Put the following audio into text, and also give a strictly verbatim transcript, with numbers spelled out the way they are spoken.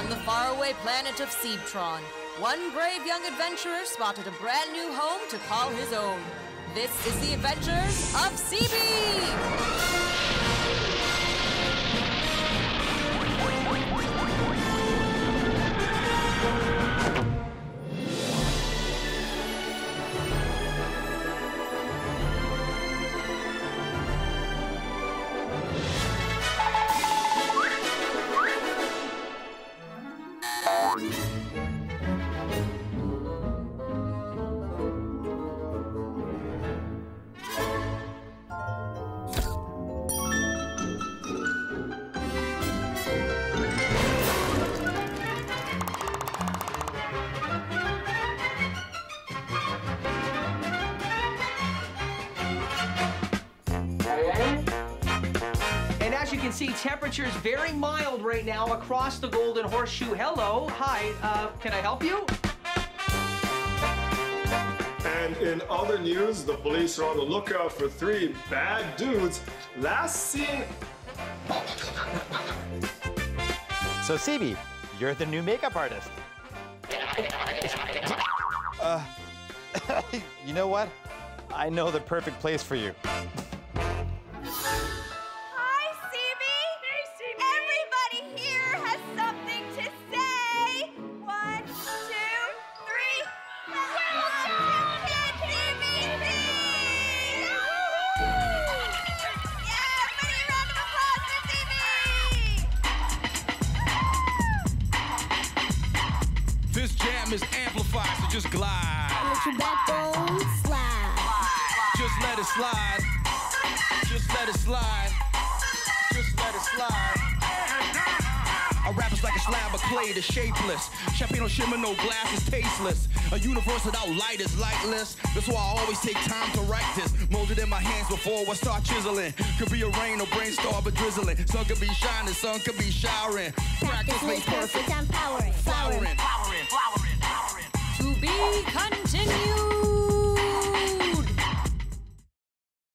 On the faraway planet of Ceebtron, one brave young adventurer spotted a brand new home to call his own. This is the Adventures of Ceebee! As you can see, temperature is very mild right now across the Golden Horseshoe. Hello, hi, uh, can I help you? And in other news, the police are on the lookout for three bad dudes last seen. So, Ceebee, you're the new makeup artist. Uh, you know what? I know the perfect place for you. This jam is amplified, so just glide. Let your backbone slide. Just let it slide. Just let it slide. Just let it slide. Our rap is like a slab of clay that's shapeless. Champagne don't shimmer, no glass is tasteless. A universe without light is lightless. That's why I always take time to write this. Molded in my hands before I start chiseling. Could be a rain or brainstorm, but drizzling. Sun could be shining, sun could be showering. Practice makes perfect. I'm powering. Flowering. Flowering. Flowering. To be continued.